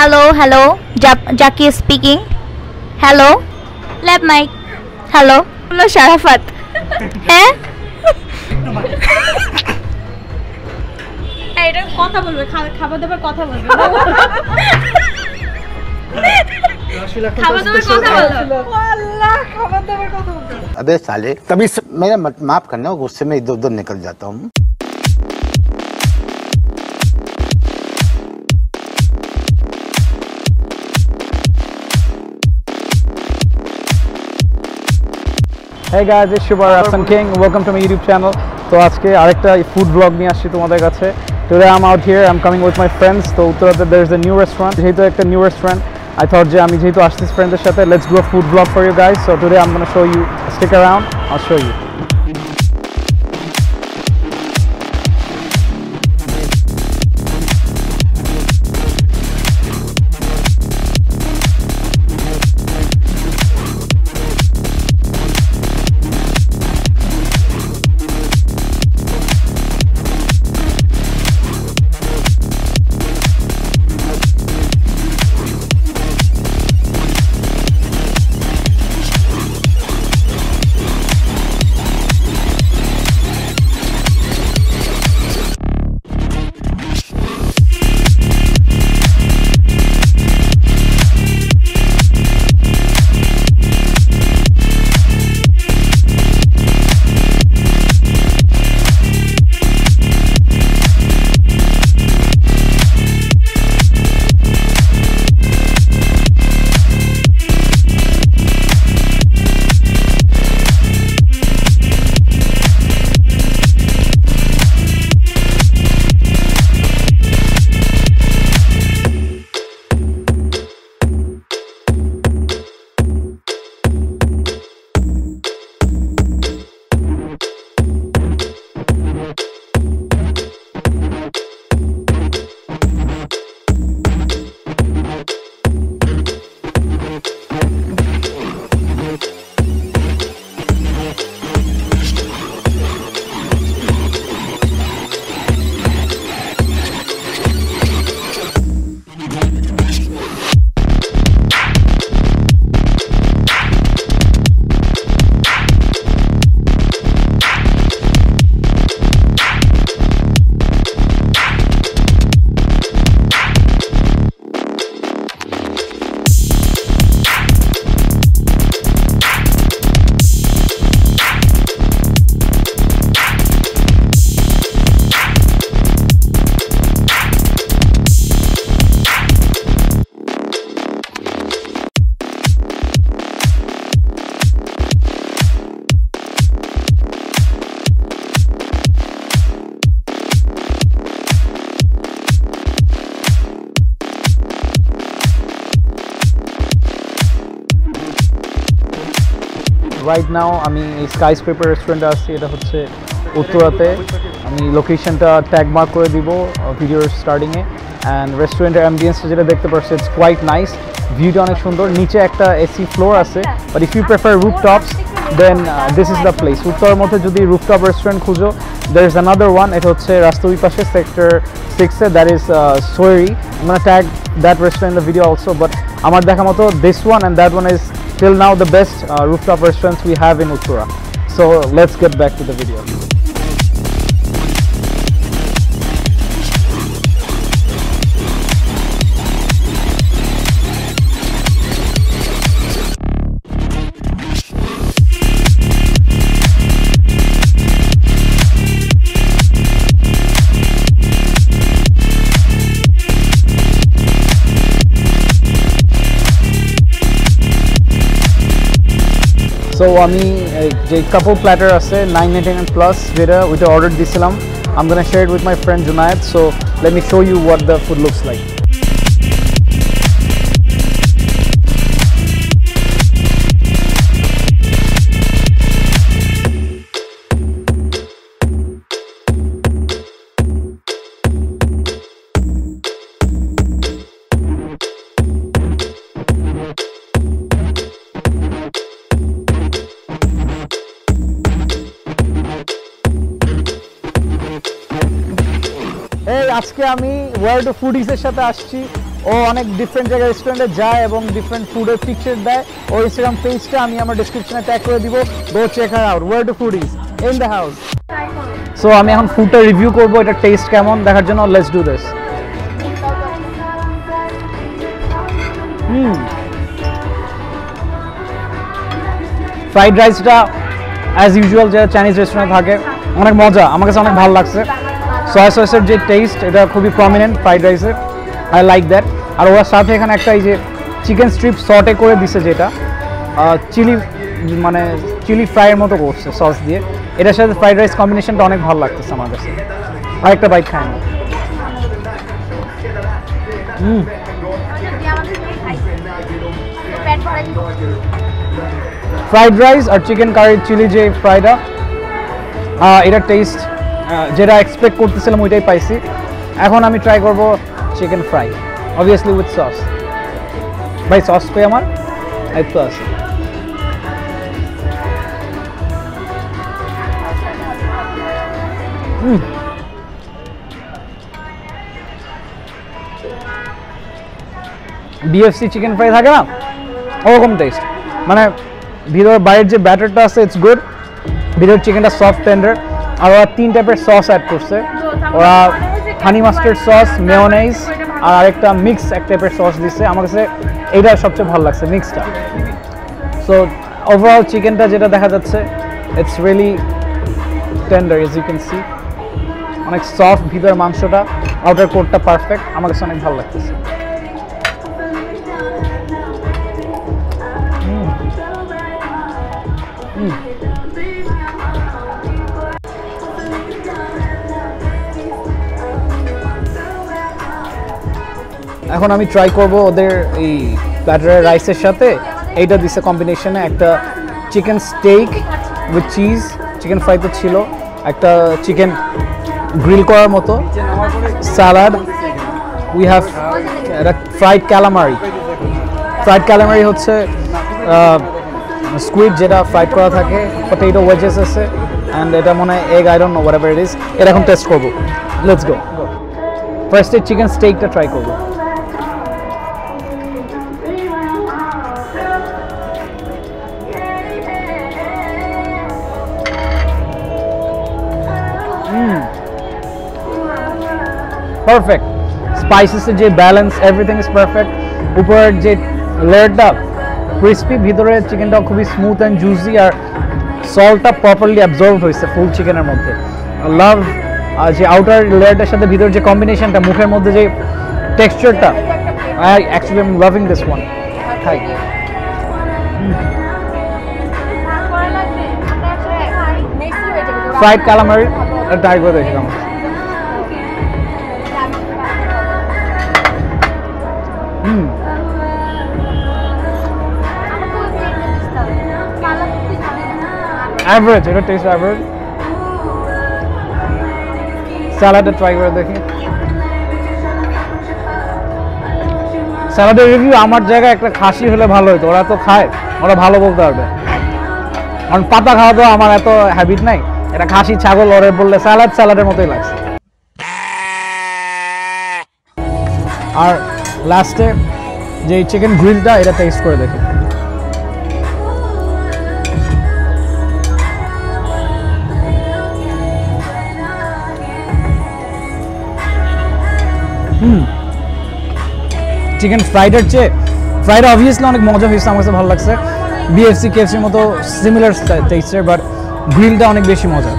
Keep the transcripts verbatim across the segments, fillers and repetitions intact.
Hello, hello. Ja Jackie is speaking. Hello. Lab mic. Hello. Hello, Sharafat. Hey? Hey, don't কথা বলবে খাবা দাবা কথা বলবে খাবা দাবা কথা বলবে আল্লাহ খাবা দাবা কথা বলবে अबे साले तभी मेरा माफ करना गुस्से में इधर-उधर निकल जाता हूं Hey guys, it's Shubhra Rafsan King. Welcome to my YouTube channel. So today I have a food vlog. Today I'm out here. I'm coming with my friends. So Uttara, there's a new restaurant. There's a new restaurant. I thought, yeah, I'm going to ask this friend. Let's do a food vlog for you guys. So today I'm going to show you. Stick around. I'll show you. Right now, I mean, a skyscraper restaurant is here. It's in Uttara. I mean, location ta tag mark kore dibo. Video starting hai. And restaurant ambience jeta dekhte parche, it's quite nice. View ta onek sundor. Niche ekta A C floor ache. But if you prefer rooftops, then uh, this is the place. Uttarar moddhe jodi rooftop restaurant khujo, there is another one. It is Rastovipasha Sector Six. That is uh, Swari. I'm gonna tag that restaurant in the video also. But amar dekha moto this one and that one is. Till now the best uh, rooftop restaurants we have in Uttara. So let's get back to the video. So ami a couple platter ase nine ninety-nine plus jeta we ordered disilam. I'm going to share it with my friend Junaid. So let me show you what the food looks like. Hey, today I am World Foodies. ও অনেক different জায়গায় রেস্টুরেন্টে যায় এবং different ফুডের picture দেয়। ও Instagram পেজটা আমি আমার ডেসক্রিপশনে ট্যাগ করে দিব। Go check her out, world foodies in the house. So আমি এখন ফুডটা রিভিউ করবো, এটা টেস্ট কেমন দেখার জন্য। Let's do this. Hmm, fried রাইসটা অ্যাজ ইউজুয়াল যেটা চাইনিজ রেস্টুরেন্টে থাকে অনেক মজা, আমার কাছে অনেক ভালো লাগছে। সয়া সসের যে টেস্ট এটা খুবই প্রমিনেন্ট ফ্রাইড রাইসের, আই লাইক দ্যাট। আর ওর সাথে এখানে একটা এই যে চিকেন স্ট্রিপ সর্টে করে দিছে, যেটা চিলি মানে চিলি ফ্রাইয়ের মতো করছে সস দিয়ে, এটার সাথে ফ্রাইড রাইস কম্বিনেশনটা অনেক ভালো লাগতেছে আমার কাছে। আরেকটা বাইক খাই না। হুম, ফ্রাইড রাইস আর চিকেন কারি চিলি যে ফ্রাইডা, এটার টেস্ট যেটা এক্সপেক্ট করতেছিলাম ওইটাই পাইছি। এখন আমি ট্রাই করবো chicken fry, obviously with sauce. ভাই সস কই আমার? এই তো আছে। হুম, বিএফসি চিকেন ফ্রাই থাকে না ওরকম টেস্ট, মানে ভিতরে বাইরের যে ব্যাটারটা আছে ইটস গুড, ভিতরের চিকেনটা সফট টেন্ডার। আর ওরা তিন টাইপের সস অ্যাড করছে, ওরা হানি মাস্টার্ড সস, মেয়োনাইজ আর আরেকটা মিক্স এক টাইপের সস দিচ্ছে। আমার কাছে এইটা সবচেয়ে ভালো লাগছে, মিক্সটা। সো ওভারঅল চিকেনটা যেটা দেখা যাচ্ছে it's really tender, as you can see, অনেক সফট ভিতরের মাংসটা, আউটার কোটটা পারফেক্ট, আমার কাছে অনেক ভালো লাগতেছে। এখন আমি ট্রাই করব ওদের এই ব্যাটারের রাইসের সাথে এইটা দিছে কম্বিনেশনে, একটা chicken steak with cheese, chicken fry তো ছিল, একটা চিকেন গ্রিল করার মতো salad, we have fried calamari. Fried calamari হচ্ছে স্কুইড যেটা ফ্রাইড করা থাকে, পটেটো ওয়েজেস আছে অ্যান্ড এটা মনে হয় egg, I don't know whatever it is. এরকম টেস্ট করবো। লেটস গো, ফার্স্টে চিকেন স্টেকটা ট্রাই করবো। Perfect. Spices যে balance, everything is perfect. উপরের যে লেয়ারটা ক্রিসপি, ভিতরে চিকেনটা খুবই স্মুথ অ্যান্ড জুসি, আর সল্টটা প্রপারলি অ্যাবজর্ব হয়েছে ফুল চিকেনের মধ্যে। লাভ যে আউটার লেয়ারটার সাথে ভিতরের যে কম্বিনেশনটা, মুখের মধ্যে যে টেক্সচারটা, I actually I am loving this one. Thank you. Fried calamari try করে দেখলাম। Average, it tastes average. Salad to try করে দেখি। সালাদের রিভিউ আমার জায়গায় একটা খাসি হলে ভালো হতো, ওরা তো খায়, ওরা ভালো বলতে পারবে। কারণ পাতা খাওয়া তো আমার এত হ্যাবিট নাই, এটা খাসি ছাগল, ওরে বললে স্যালাড স্যালাডের মতোই লাগছে। আর লাস্টে যে চিকেন গ্রিলটা, এটা টেস্ট করে দেখি। হুম, চিকেন ফ্রাইডের চেয়ে ফ্রাইডে অবভিয়াসলি অনেক মজা হয়েছে, আমার কাছে ভালো লাগছে। বিএফসি কেএফসির মতো সিমিলার টেস্টের, বাট গ্রিলটা অনেক বেশি মজা।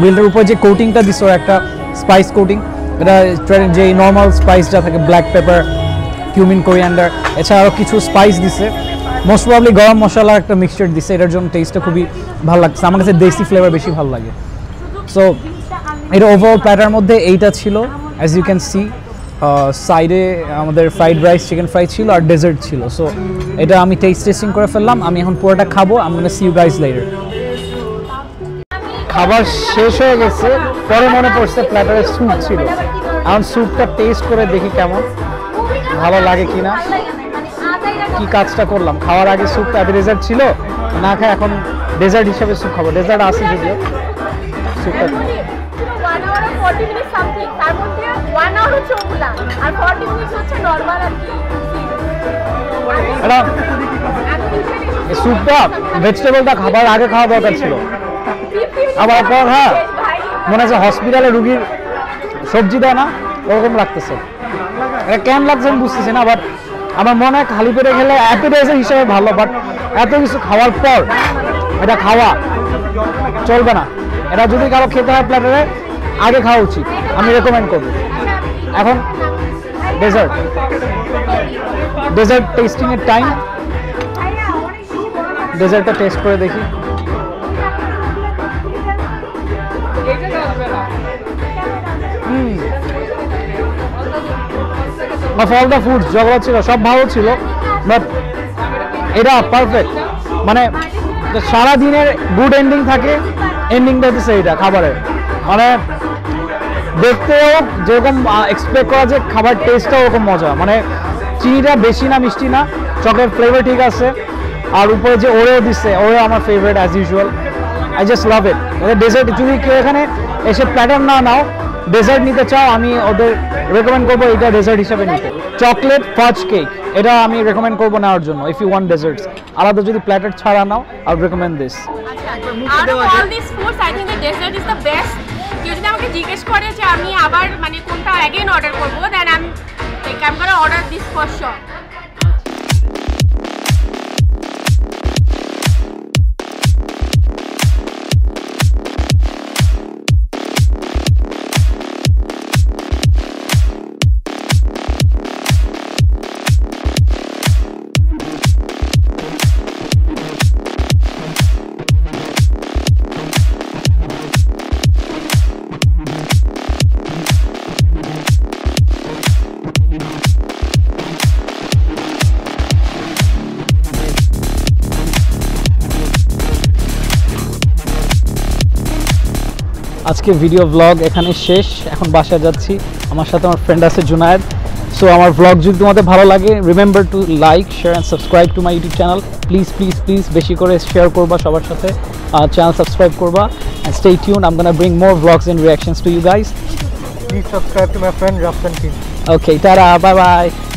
গ্রিলটার উপর যে কোটিংটা দিছে, একটা স্পাইস কোটিং, এটা যে নর্মাল স্পাইসটা থাকে, ব্ল্যাক পেপার, কিউমিন, কোরিয়ান্ডার, এছাড়া আরও কিছু স্পাইস দিছে, মোস্ট প্রবলি গরম মশলার একটা মিক্সচার দিছে, এটার জন্য টেস্টটা খুবই ভালো লাগছে। আমার কাছে দেশি ফ্লেভার বেশি ভালো লাগে। সো এটা ওভারঅল প্ল্যাটার মধ্যে এইটা ছিল, অ্যাজ ইউ ক্যান সি। সাইডে আমাদের ফ্রাইড রাইস, চিকেন ফ্রাই ছিল আর ডেজার্ট ছিল। সো এটা আমি টেস্ট টেস্টিং করে ফেললাম, আমি এখন পুরোটা খাবো। আমি মানে সি ইউ গাইজ লেটার। খাবার শেষ হয়ে গেছে, পরে মনে পড়ছে প্ল্যাটারে স্যুপ ছিল। এখন স্যুপটা টেস্ট করে দেখি কেমন, ভালো লাগে কিনা। কি কাজটা করলাম, খাওয়ার আগে স্যুপটা ডেজার্ট ছিল না খাই, এখন ডেজার্ট হিসাবে স্যুপ খাবো। ডেজার্ট আসে যদিও, স্যুপটা One hour হচ্ছে ওগুলা আর forty minutes হচ্ছে নরমাল আর কি। এটা সুপার ভেজিটেবলটা খাবার আগে খাওয়া দরকার ছিল। আবার পর হ্যাঁ মনে আছে হসপিটালে রোগীর সবজি দেয় না ওরকম লাগতেছে। এটা কেন লাগছে আমি বুঝতেছি না, বাট আমার মনে হয় খালি পেটে খেলে অ্যাপিটাইজার হিসেবে ভালো, বাট এত কিছু খাওয়ার পর এটা খাওয়া চলবে না। এটা যদি কারো খেতে হয় প্ল্যাটারে আগে খাওয়া উচিত, আমি রেকমেন্ড করব। এখন ডেজার্ট ডেজার্ট টেস্টিংয়ের টাইম, ডেজার্টটা টেস্ট করে দেখি। অফ অল দ্য ফুডস ঝগড়া ছিল, সব ভালো ছিল, বাট এটা পারফেক্ট। মানে সারাদিনের গুড এন্ডিং থাকে, এন্ডিংটা হচ্ছে এইটা খাবারের। মানে দেখতেও যেরকম এক্সপেক্ট করা যায় খাবার টেস্টটা ওরকম মজা। মানে চিনিটা বেশি না, মিষ্টি না, চকলেট ফ্লেভার ঠিক আছে, আর উপরে যে ওরেও দিচ্ছে ওরে আমার favourite as usual. I just love it. ওদের ডেজার্ট যদি কেউ এখানে এসে প্ল্যাটার না নাও ডেজার্ট নিতে চাও, আমি ওদের রেকমেন্ড করবো এটা ডেজার্ট হিসাবে নিতে। চকলেট ফাজ কেক এটা আমি রেকমেন্ড করবো নেওয়ার জন্য। ইফ ইউ ওয়ান্ট ডেজার্টস আলাদা যদি প্ল্যাটার ছাড়া নাও, I would recommend this. Out of all these foods, I think the dessert is the best. You just have to jiggesh kore je ami abar mane konta again order korbo, then I'm like I'm gonna order this for sure. আজকে video blog এখানে শেষ। এখন বাসায় যাচ্ছি, আমার সাথে আমার friend আছে জুনায়েদ। সো আমার ব্লগ যদি তোমাদের ভালো লাগে, remember to like, share and subscribe to my YouTube channel. Please please please বেশি করে শেয়ার করবা সবার সাথে, আর চ্যানেল সাবস্ক্রাইব করবা। And stay tune, I am gonna bring more blogs and reactions to you guys. Please subscribe to my friend Rafsan King. Okay, tata, bye by.